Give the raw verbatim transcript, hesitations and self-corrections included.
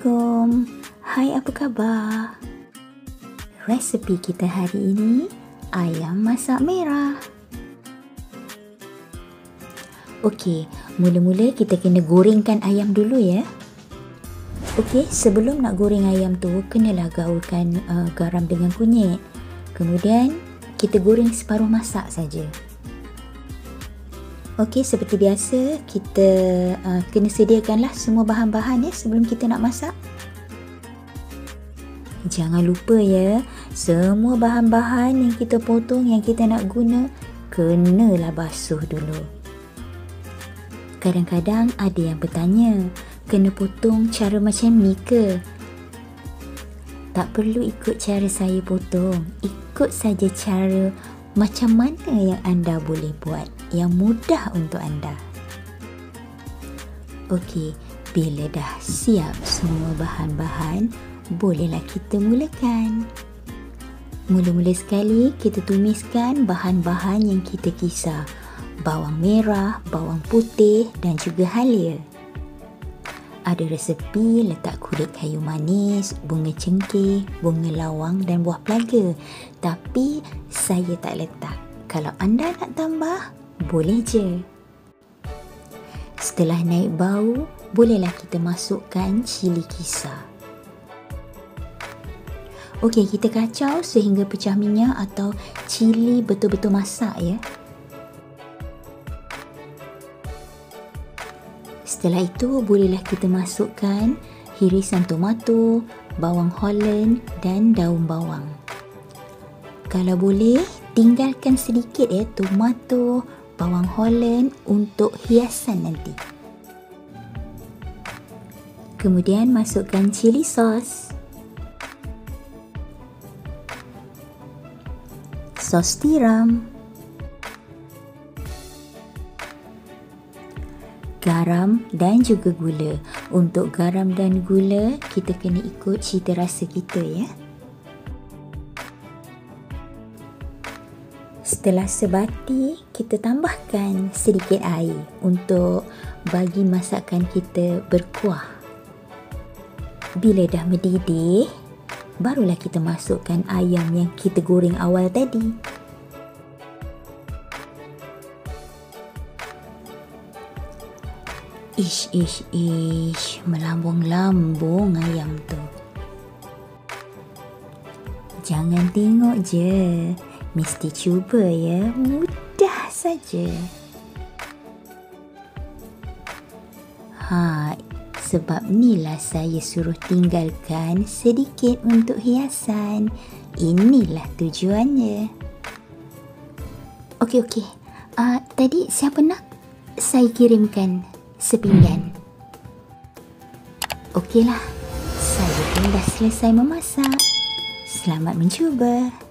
Assalamualaikum. Hai, apa kabar? Resepi kita hari ini ayam masak merah. Okey, mula-mula kita kena gorengkan ayam dulu ya. Okey, sebelum nak goreng ayam tu kenalah gaulkan uh, garam dengan kunyit. Kemudian kita goreng separuh masak saja. Okey, seperti biasa kita uh, kena sediakanlah semua bahan-bahan ya sebelum kita nak masak. Jangan lupa ya, semua bahan-bahan yang kita potong yang kita nak guna kenalah basuh dulu. Kadang-kadang ada yang bertanya, kena potong cara macam ni ke? Tak perlu ikut cara saya potong. Ikut saja cara macam mana yang anda boleh buat, yang mudah untuk anda. Okey, bila dah siap semua bahan-bahan, bolehlah kita mulakan. Mula-mula sekali kita tumiskan bahan-bahan yang kita kisar. Bawang merah, bawang putih dan juga halia. Ada resepi letak kulit kayu manis, bunga cengkeh, bunga lawang dan buah pelaga. Tapi saya tak letak. Kalau anda nak tambah, boleh je. Setelah naik bau, bolehlah kita masukkan cili kisar. Okey, kita kacau sehingga pecah minyak atau cili betul-betul masak ya. Setelah itu, bolehlah kita masukkan irisan tomato, bawang Holland dan daun bawang. Kalau boleh, tinggalkan sedikit ya tomato, bawang Holland untuk hiasan nanti. Kemudian masukkan cili sos. Sos tiram, garam dan juga gula. Untuk garam dan gula, kita kena ikut cita rasa kita ya. Setelah sebati, kita tambahkan sedikit air untuk bagi masakan kita berkuah. Bila dah mendidih, barulah kita masukkan ayam yang kita goreng awal tadi. Ish, ish, ish. Melambung-lambung ayam tu. Jangan tengok je. Mesti cuba ya. Mudah saja. Ha, sebab inilah saya suruh tinggalkan sedikit untuk hiasan. Inilah tujuannya. Okey, okey. Uh, tadi siapa nak? Saya kirimkan sepinggan. Okeylah. Saya pun dah selesai memasak. Selamat mencuba.